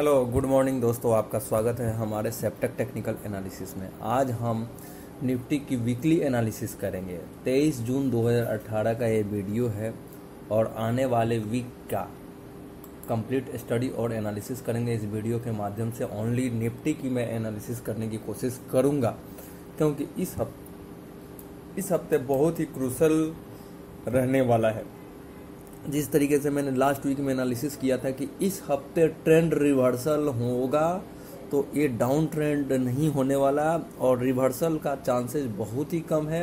Hello good morning दोस्तों, आपका स्वागत है हमारे सेप्टेक टेक्निकल एनालिसिस में। आज हम निफ्टी की वीकली एनालिसिस करेंगे। 23 जून 2018 का ये वीडियो है और आने वाले वीक का कंप्लीट स्टडी और एनालिसिस करेंगे। इस वीडियो के माध्यम से ओनली निफ्टी की मैं एनालिसिस करने की कोशिश करूँगा, क्योंकि इस हफ्ते बहुत ही क्रूशल रहने वाला है। जिस तरीके से मैंने लास्ट वीक में एनालिसिस किया था कि इस हफ्ते ट्रेंड रिवर्सल होगा तो ये डाउन ट्रेंड नहीं होने वाला और रिवर्सल का चांसेस बहुत ही कम है।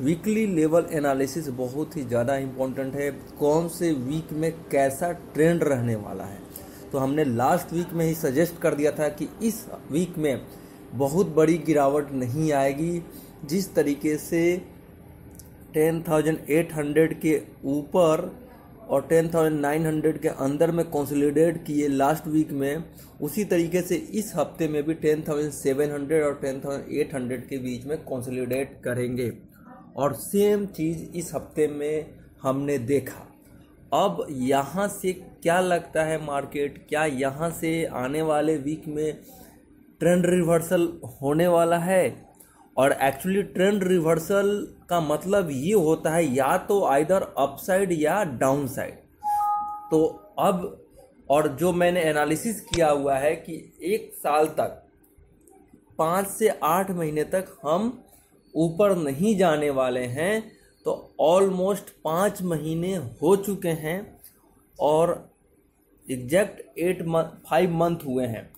वीकली लेवल एनालिसिस बहुत ही ज़्यादा इम्पोर्टेंट है, कौन से वीक में कैसा ट्रेंड रहने वाला है। तो हमने लास्ट वीक में ही सजेस्ट कर दिया था कि इस वीक में बहुत बड़ी गिरावट नहीं आएगी। जिस तरीके से 10,800 के ऊपर और 10,900 के अंदर में कंसोलिडेट किए लास्ट वीक में, उसी तरीके से इस हफ्ते में भी 10,700 और 10,800 के बीच में कंसोलिडेट करेंगे। और सेम चीज़ इस हफ्ते में हमने देखा। अब यहाँ से क्या लगता है मार्केट, क्या यहाँ से आने वाले वीक में ट्रेंड रिवर्सल होने वाला है? और एक्चुअली ट्रेंड रिवर्सल का मतलब ये होता है या तो आइदर अपसाइड या डाउनसाइड। तो अब और जो मैंने एनालिसिस किया हुआ है कि एक साल तक 5 से 8 महीने तक हम ऊपर नहीं जाने वाले हैं। तो ऑलमोस्ट 5 महीने हो चुके हैं और एग्जैक्ट 5 मंथ हुए हैं।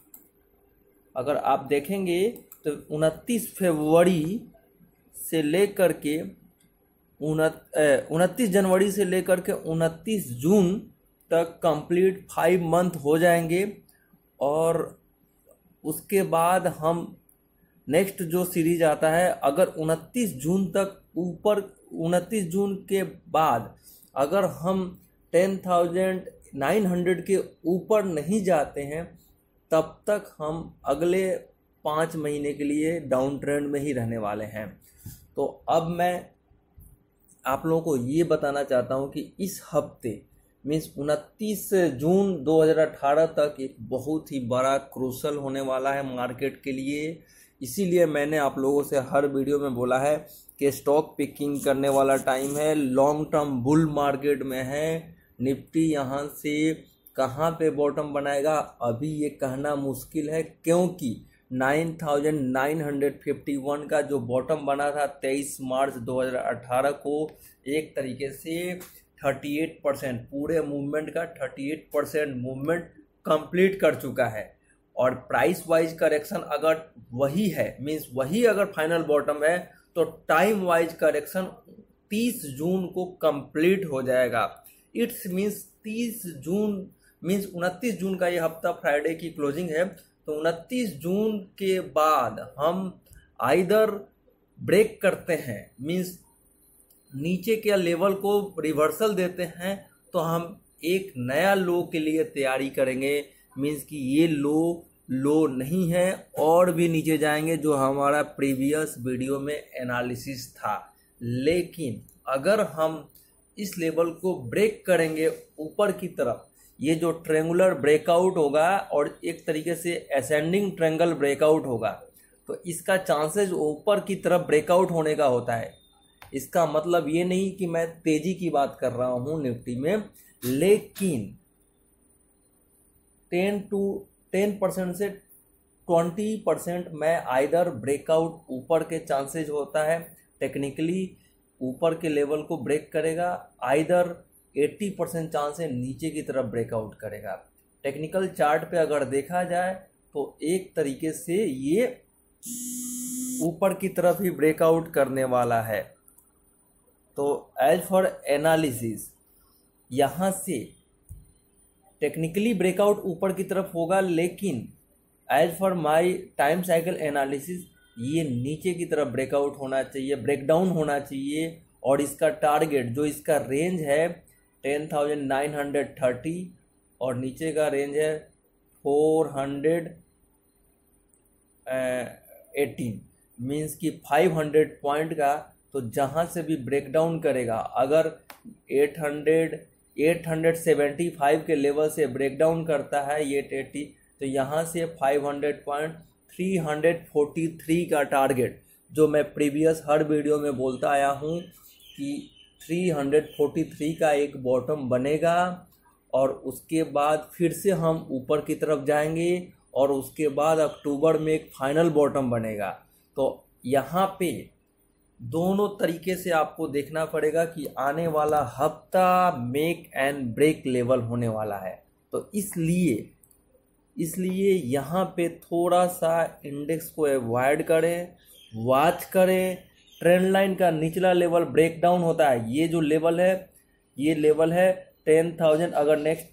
अगर आप देखेंगे तो 29 फरवरी से लेकर के 29 जनवरी से लेकर के 29 जून तक कंप्लीट 5 मंथ हो जाएंगे। और उसके बाद हम नेक्स्ट जो सीरीज आता है, अगर 29 जून तक ऊपर 29 जून के बाद अगर हम 10,900 के ऊपर नहीं जाते हैं, तब तक हम अगले 5 महीने के लिए डाउन ट्रेंड में ही रहने वाले हैं। तो अब मैं आप लोगों को ये बताना चाहता हूँ कि इस हफ्ते मीन्स 29 जून 2018 तक एक बहुत ही बड़ा क्रूशल होने वाला है मार्केट के लिए। इसीलिए मैंने आप लोगों से हर वीडियो में बोला है कि स्टॉक पिकिंग करने वाला टाइम है, लॉन्ग टर्म बुल मार्केट में है। निफ्टी यहाँ से कहाँ पे बॉटम बनाएगा अभी ये कहना मुश्किल है, क्योंकि 9,951 का जो बॉटम बना था 23 मार्च 2018 को, एक तरीके से 38% पूरे मूवमेंट का 38% मूवमेंट कंप्लीट कर चुका है। और प्राइस वाइज करेक्शन अगर वही है मींस वही अगर फाइनल बॉटम है तो टाइम वाइज करेक्शन 30 जून को कंप्लीट हो जाएगा। It's means 30 June means 29 June का ये हफ्ता फ्राइडे की क्लोजिंग है, तो 29 जून के बाद हम आइदर ब्रेक करते हैं मीन्स नीचे के लेवल को रिवर्सल देते हैं तो हम एक नया लो के लिए तैयारी करेंगे। मीन्स कि ये लो नहीं है और भी नीचे जाएंगे, जो हमारा प्रीवियस वीडियो में एनालिसिस था। लेकिन अगर हम इस लेवल को ब्रेक करेंगे ऊपर की तरफ, ये जो ट्रेंगुलर ब्रेकआउट होगा और एक तरीके से असेंडिंग ट्रेंगल ब्रेकआउट होगा, तो इसका चांसेस ऊपर की तरफ ब्रेकआउट होने का होता है। इसका मतलब ये नहीं कि मैं तेजी की बात कर रहा हूँ निफ्टी में, लेकिन 10% से 20% मैं आइदर ब्रेकआउट ऊपर के चांसेज होता है। टेक्निकली ऊपर के लेवल को ब्रेक करेगा, आइदर 80% चांस है नीचे की तरफ ब्रेकआउट करेगा। टेक्निकल चार्ट पे अगर देखा जाए तो एक तरीके से ये ऊपर की तरफ ही ब्रेकआउट करने वाला है। तो एज फॉर एनालिसिस, यहाँ से टेक्निकली ब्रेकआउट ऊपर की तरफ होगा, लेकिन as for my time cycle analysis ये नीचे की तरफ ब्रेकआउट होना चाहिए, ब्रेकडाउन होना चाहिए। और इसका टारगेट जो इसका रेंज है 10,930 और नीचे का रेंज है 418 मीन्स कि 500 पॉइंट का। तो जहाँ से भी ब्रेकडाउन करेगा, अगर 875 के लेवल से ब्रेकडाउन करता है ये 880, तो यहाँ से 500.343 का टारगेट, जो मैं प्रीवियस हर वीडियो में बोलता आया हूँ कि 343 का एक बॉटम बनेगा और उसके बाद फिर से हम ऊपर की तरफ जाएंगे और उसके बाद अक्टूबर में एक फाइनल बॉटम बनेगा। तो यहाँ पे दोनों तरीके से आपको देखना पड़ेगा कि आने वाला हफ्ता मेक एंड ब्रेक लेवल होने वाला है। तो इसलिए यहाँ पे थोड़ा सा इंडेक्स को अवॉइड करें, वॉच करें। ट्रेंड लाइन का निचला लेवल ब्रेक डाउन होता है, ये जो लेवल है ये लेवल है 10,000। अगर नेक्स्ट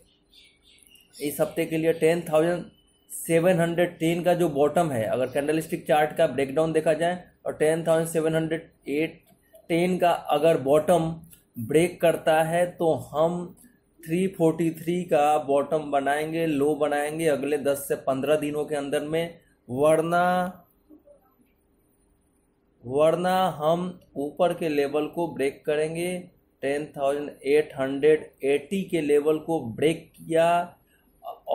इस हफ्ते के लिए 10,710 का जो बॉटम है, अगर कैंडलस्टिक चार्ट का ब्रेकडाउन देखा जाए और 10,710 का अगर बॉटम ब्रेक करता है तो हम 343 का बॉटम बनाएंगे, लो बनाएंगे अगले 10 से 15 दिनों के अंदर में, वरना हम ऊपर के लेवल को ब्रेक करेंगे। 10,880 के लेवल को ब्रेक किया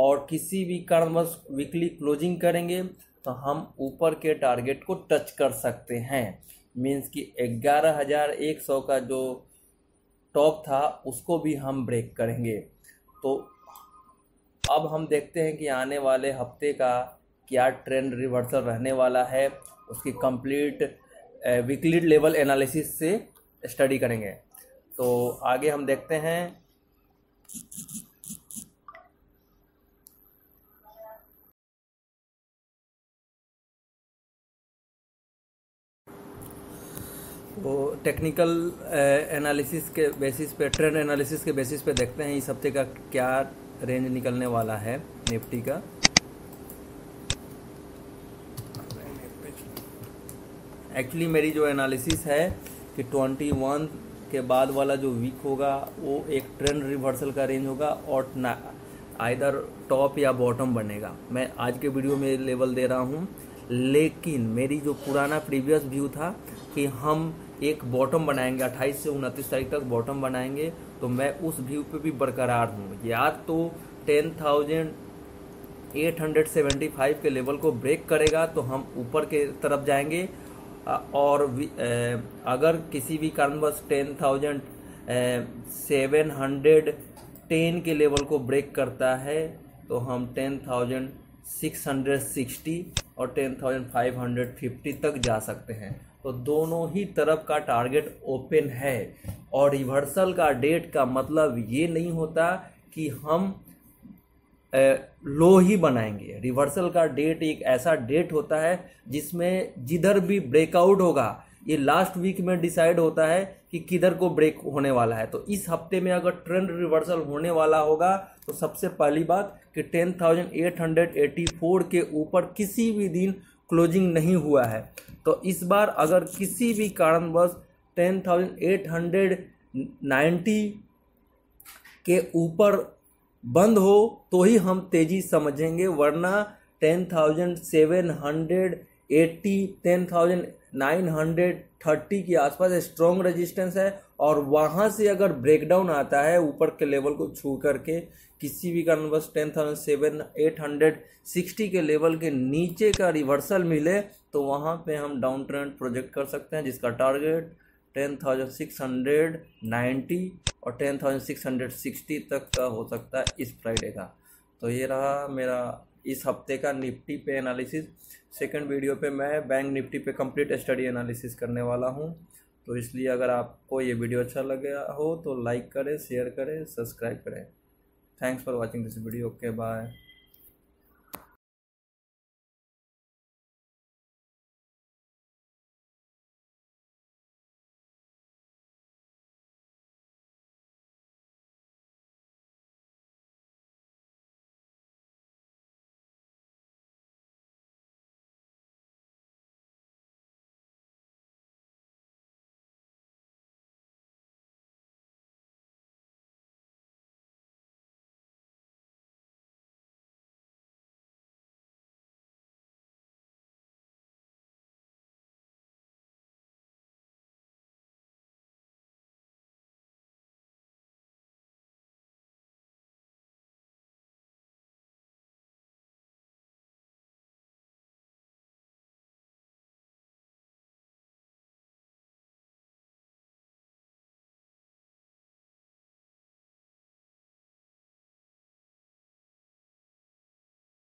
और किसी भी कारणवश वीकली क्लोजिंग करेंगे तो हम ऊपर के टारगेट को टच कर सकते हैं। मीन्स कि 11,100 का जो टॉप था उसको भी हम ब्रेक करेंगे। तो अब हम देखते हैं कि आने वाले हफ्ते का क्या ट्रेंड रिवर्सल रहने वाला है, उसकी कंप्लीट वीकली लेवल एनालिसिस से स्टडी करेंगे। तो आगे हम देखते हैं। तो टेक्निकल एनालिसिस के बेसिस पे, ट्रेंड एनालिसिस के बेसिस पे देखते हैं इस हफ्ते का क्या रेंज निकलने वाला है निफ्टी का। एक्चुअली मेरी जो एनालिसिस है कि 21 के बाद वाला जो वीक होगा वो एक ट्रेंड रिवर्सल का रेंज होगा और ना आइदर टॉप या बॉटम बनेगा। मैं आज के वीडियो में लेवल दे रहा हूँ, लेकिन मेरी जो पुराना प्रीवियस व्यू था कि हम एक बॉटम बनाएंगे 28 से 29 तारीख तक बॉटम बनाएंगे, तो मैं उस व्यू पे भी बरकरार हूँ। या तो 10,875 के लेवल को ब्रेक करेगा तो हम ऊपर के तरफ जाएंगे, और अगर किसी भी कारणवश 10,710 के लेवल को ब्रेक करता है तो हम 10,660 और 10,550 तक जा सकते हैं। तो दोनों ही तरफ का टारगेट ओपन है। और रिवर्सल का डेट का मतलब ये नहीं होता कि हम लो ही बनाएंगे। रिवर्सल का डेट एक ऐसा डेट होता है जिसमें जिधर भी ब्रेकआउट होगा, ये लास्ट वीक में डिसाइड होता है कि किधर को ब्रेक होने वाला है। तो इस हफ्ते में अगर ट्रेंड रिवर्सल होने वाला होगा तो सबसे पहली बात कि 10,884 के ऊपर किसी भी दिन क्लोजिंग नहीं हुआ है। तो इस बार अगर किसी भी कारणवश 10,890 के ऊपर बंद हो तो ही हम तेज़ी समझेंगे, वरना 10,780 10,930 के आसपास स्ट्रॉन्ग रेजिस्टेंस है, और वहाँ से अगर ब्रेकडाउन आता है ऊपर के लेवल को छू करके किसी भी कारणवश 10,860 के लेवल के नीचे का रिवर्सल मिले तो वहाँ पे हम डाउन ट्रेंड प्रोजेक्ट कर सकते हैं, जिसका टारगेट 10,690 और 10,660 तक का हो सकता है इस फ्राइडे का। तो ये रहा मेरा इस हफ्ते का निफ्टी पे एनालिसिस। सेकंड वीडियो पे मैं बैंक निफ्टी पे कंप्लीट स्टडी एनालिसिस करने वाला हूँ। तो इसलिए अगर आपको ये वीडियो अच्छा लगा हो तो लाइक करें, शेयर करें, सब्सक्राइब करें। Thanks for watching this video. Okay, bye.